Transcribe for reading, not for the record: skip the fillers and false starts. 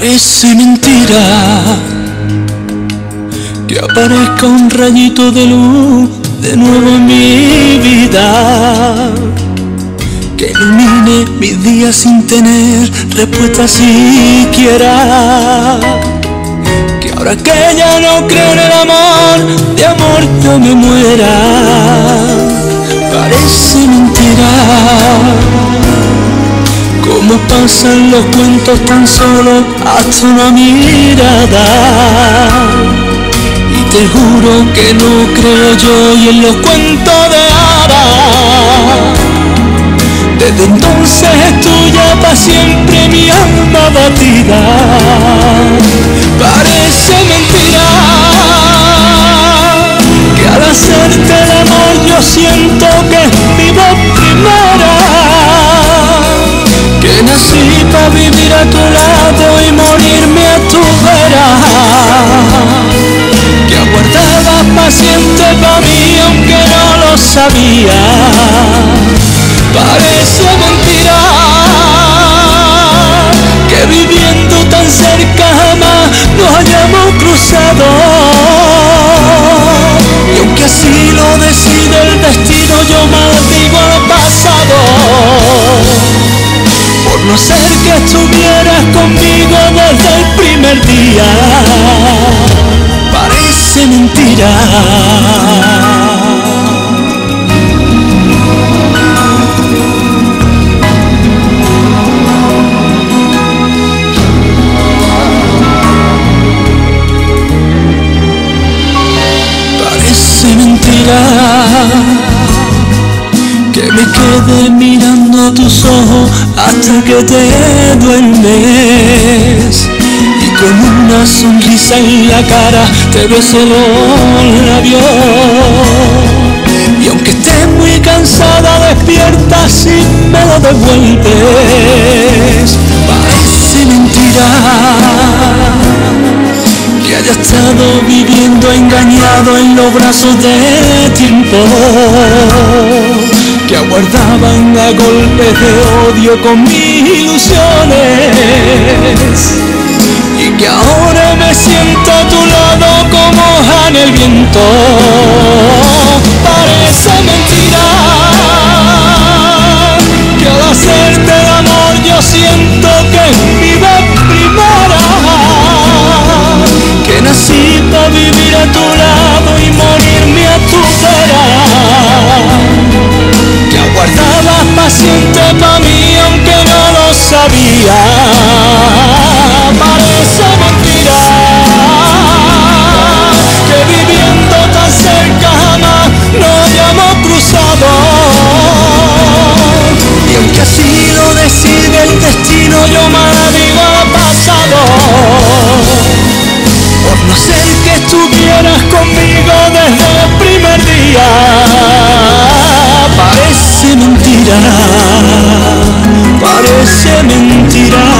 Parece mentira que aparezca un rayito de luz de nuevo en mi vida, que ilumine mis días sin tener respuesta siquiera. Que ahora que ya no creo en el amor, de amor yo me muera. Parece mentira cómo pasan los cuentos tan solo hasta una mirada. Y te juro que no creo yo y en los cuentos de hadas. Desde entonces es tuya para siempre mi alma batida. Parece mentira que al hacerte el amor yo siento que vivo primera, que nací para vivir a tu lado y morirme a tu vera, que aguardabas paciente para mí aunque no lo sabía. Parece mentira que viviendo tan cerca jamás nos hayamos cruzado, y aunque así lo decida el destino yo maldigo lo pasado, por no ser que estuvieras conmigo desde el primer día. Parece mentira. Parece mentira que me quede mirando tus ojos hasta que te duermes, y con una sonrisa en la cara te beso los labios, y aunque estés muy cansada despierta si me lo devuelves. Parece mentira que haya estado viviendo engañado en los brazos del tiempo, que aguardaban a golpes de odio con mis ilusiones, y que ahora me siento a tu lado como hoja en el viento. Parece mentira que al hacerte el amor yo siento que vivo primera, que nací para vivir a tu lado y morirme a tu vera, guardabas paciente pa' mí aunque no lo sabía. Parece mentira que viviendo tan cerca jamás nos hayamos cruzado, y aunque así lo decide el destino yo maldigo lo pasado, por no ser que estuvieras conmigo desde el primer día. Parece mentira, parece mentira.